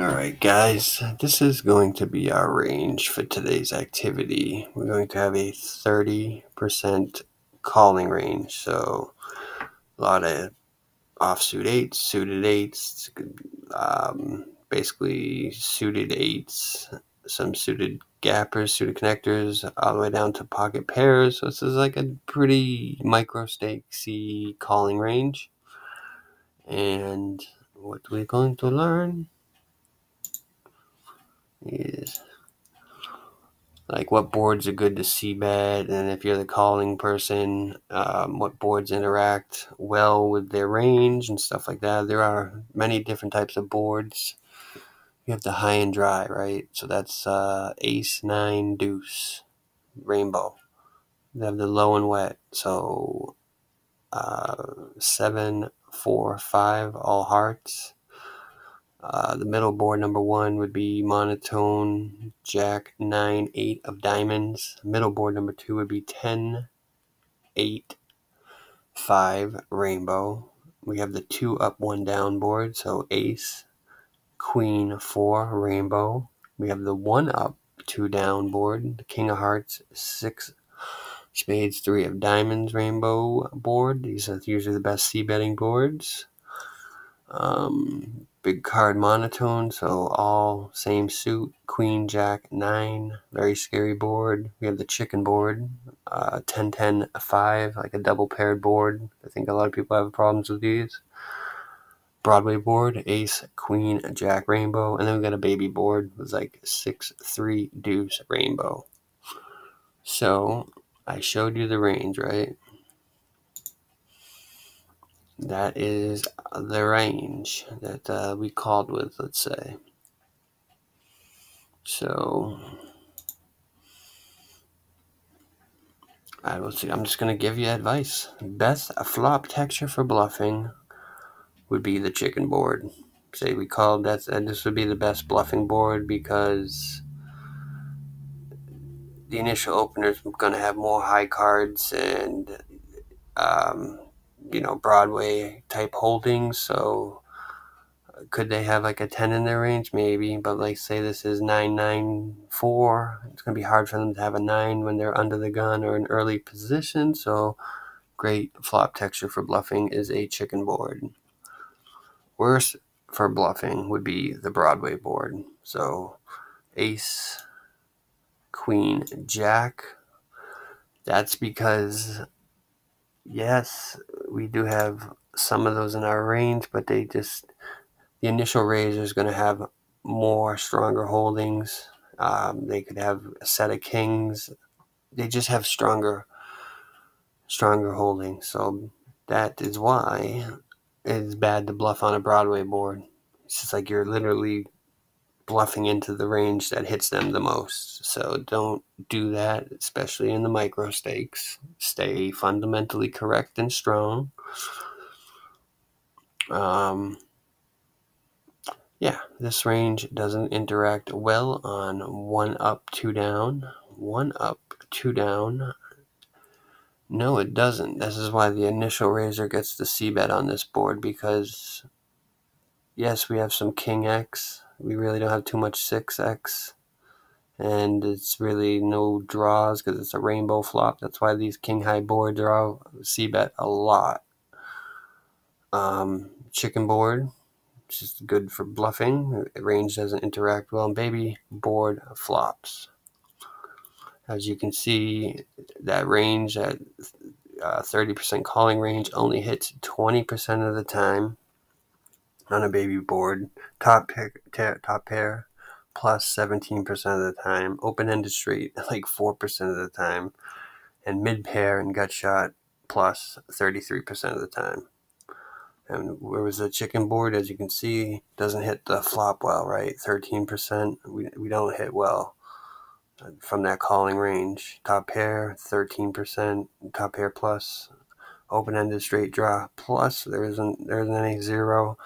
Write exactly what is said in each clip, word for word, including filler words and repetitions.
Alright guys, this is going to be our range for today's activity. We're going to have a thirty percent calling range, so a lot of offsuit eights, suited eights, um, basically suited eights, some suited gappers, suited connectors, all the way down to pocket pairs. So this is like a pretty micro stakesy calling range. And what we're going to learn is like what boards are good to see bad, and if you're the calling person, um, what boards interact well with their range and stuff like that. There are many different types of boards. You have the high and dry, right? So that's uh, ace, nine, deuce, rainbow. You have the low and wet, so uh, seven, four, five, all hearts. Uh, the middle board, number one, would be monotone, jack, nine, eight of diamonds. Middle board, number two, would be ten, eight, five, rainbow. We have the two up, one down board, so ace, queen, four, rainbow. We have the one up, two down board, the king of hearts, six, spades, three of diamonds, rainbow board. These are usually the best c-betting boards. Um... Big card monotone, so all same suit, queen, jack, nine, very scary board. We have the chicken board, uh, ten, ten, five, like a double paired board. I think a lot of people have problems with these. Broadway board, ace, queen, jack, rainbow. And then we got a baby board with like six, three, deuce, rainbow. So I showed you the range, right? That is the range that uh, we called with, let's say. So, I will see. I'm just going to give you advice. Best a flop texture for bluffing would be the chicken board. Say we called that, and this would be the best bluffing board because the initial opener is going to have more high cards and, um, you know, Broadway type holdings. So could they have like a ten in their range? Maybe, but like say this is nine nine four, it's gonna be hard for them to have a nine when they're under the gun or an early position. So great flop texture for bluffing is a chicken board. Worse for bluffing would be the Broadway board, so ace, queen, jack. That's because yes, we do have some of those in our range, but they just, the initial raise is going to have more stronger holdings. Um, they could have a set of kings. They just have stronger, stronger holdings. So that is why it's bad to bluff on a Broadway board. It's just like you're literally bluffing into the range that hits them the most. So don't do that, especially in the micro stakes. Stay fundamentally correct and strong. Um, yeah, this range doesn't interact well on one up, two down. One up, two down. No, it doesn't. This is why the initial raiser gets the c-bet on this board, because yes, we have some king x. We really don't have too much six x, and it's really no draws because it's a rainbow flop. That's why these king high boards are all c-bet a lot. Um, chicken board, which is good for bluffing. Range doesn't interact well, and baby board flops. As you can see, that range, that uh, thirty percent calling range, only hits twenty percent of the time on a baby board. Top pick, top pair, plus seventeen percent of the time. Open-ended straight, like four percent of the time. And mid-pair and gut shot, plus thirty-three percent of the time. And where was the chicken board? As you can see, doesn't hit the flop well, right? thirteen percent, we, we don't hit well from that calling range. Top pair, thirteen percent, top pair plus. Open-ended straight draw, plus. There isn't, there isn't any zero.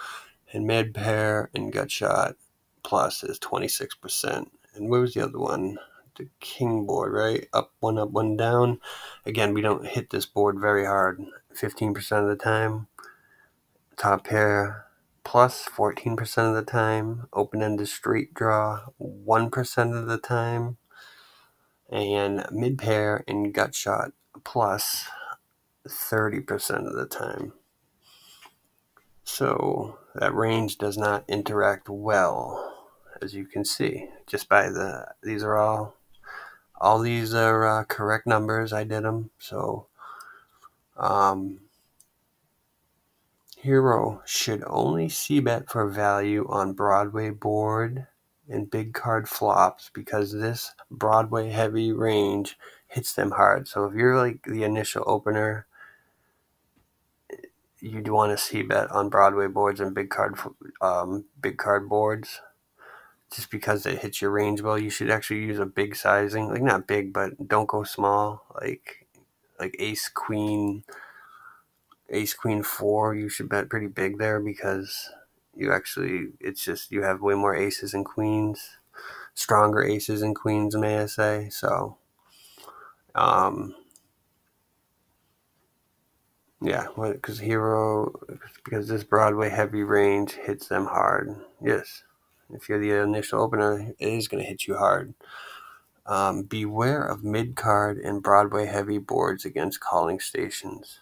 And mid pair and gut shot plus is twenty-six percent. And where was the other one? The king board, right? Up, one up, one down. Again, we don't hit this board very hard. fifteen percent of the time. Top pair plus fourteen percent of the time, open-ended straight draw one percent of the time, and mid-pair and gut shot plus thirty percent of the time. So that range does not interact well, as you can see, just by the, these are all, all these are uh, correct numbers. I did them. So um, hero should only c-bet for value on Broadway board and big card flops, because this Broadway heavy range hits them hard. So if you're like the initial opener, you'd want to c-bet on Broadway boards and big card um, big card boards, just because it hits your range well. You should actually use a big sizing, like not big, but don't go small, like like ace queen, ace queen four. You should bet pretty big there, because you actually, it's just you have way more aces and queens, stronger aces and queens, may I say. So, um. Yeah, because hero, because this Broadway heavy range hits them hard. Yes, if you're the initial opener, it is going to hit you hard. Um, beware of mid-card and Broadway heavy boards against calling stations.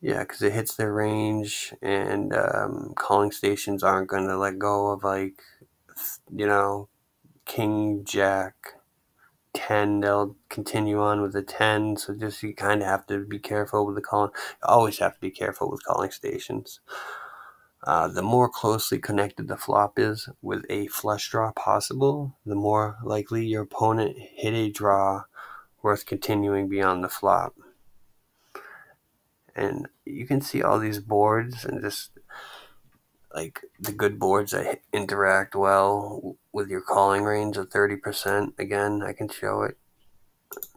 Yeah, because it hits their range, and um, calling stations aren't going to let go of, like, you know, king, jack, ten. They'll continue on with the ten, so just you kind of have to be careful with the calling. Always have to be careful with calling stations. Uh, the more closely connected the flop is with a flush draw possible, the more likely your opponent hit a draw worth continuing beyond the flop. And you can see all these boards, and just like the good boards that interact well with your calling range of thirty percent. Again, I can show it.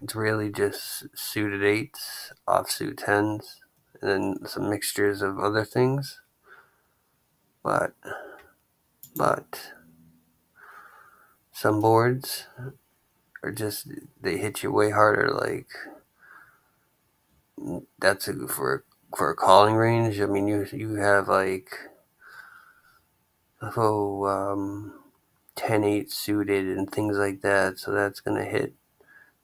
It's really just suited eights, offsuit tens, and then some mixtures of other things. But, but, some boards are just, they hit you way harder. Like, that's a, for, for a calling range. I mean, you, you have like, oh, um, ten eight suited and things like that, so that's going to hit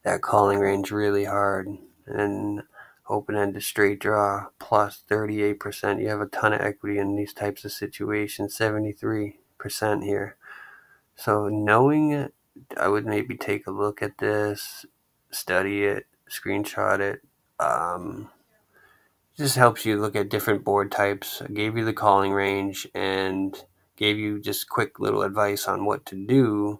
that calling range really hard. And open-ended straight draw plus thirty-eight percent. You have a ton of equity in these types of situations, seventy-three percent here. So knowing it, I would maybe take a look at this, study it, screenshot it. Um, it just helps you look at different board types. I gave you the calling range and gave you just quick little advice on what to do,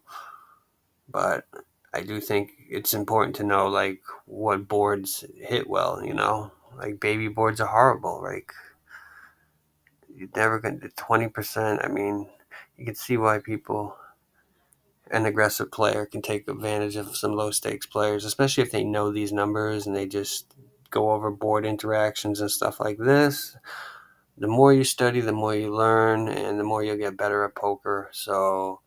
but I do think it's important to know, like, what boards hit well, you know? Like, baby boards are horrible. Like, you're never going to twenty percent. I mean, you can see why people, an aggressive player can take advantage of some low-stakes players, especially if they know these numbers and they just go over board interactions and stuff like this. The more you study, the more you learn, and the more you'll get better at poker. So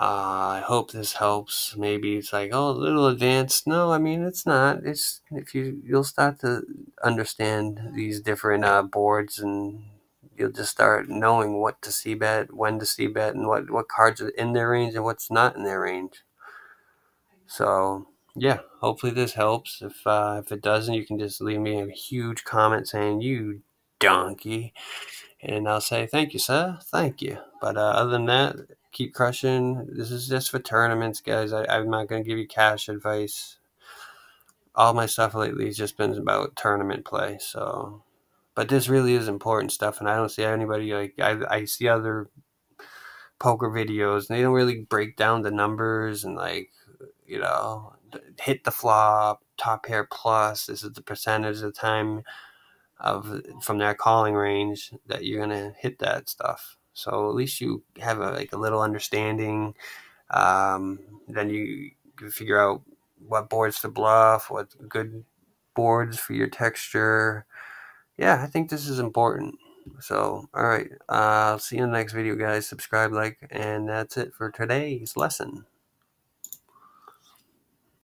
uh, I hope this helps. Maybe it's like, oh, a little advanced. No, I mean, it's not. It's if you, you'll start to understand these different uh, boards, and you'll just start knowing what to c-bet, when to c-bet, and what, what cards are in their range and what's not in their range. So yeah, hopefully this helps. If, uh, if it doesn't, you can just leave me a huge comment saying, you donkey, and I'll say thank you, sir, thank you. But uh, other than that, keep crushing. This is just for tournaments, guys. I, I'm not going to give you cash advice. All my stuff lately has just been about tournament play. So, but this really is important stuff, and I don't see anybody, like, I, I see other poker videos and they don't really break down the numbers and, like, you know, hit the flop, top pair plus, this is the percentage of the time of from their calling range that you're gonna hit that stuff. So at least you have a, like a little understanding. Um, then you can figure out what boards to bluff, what good boards for your texture. Yeah, I think this is important. So all right, uh, I'll see you in the next video, guys. Subscribe, like, and that's it for today's lesson.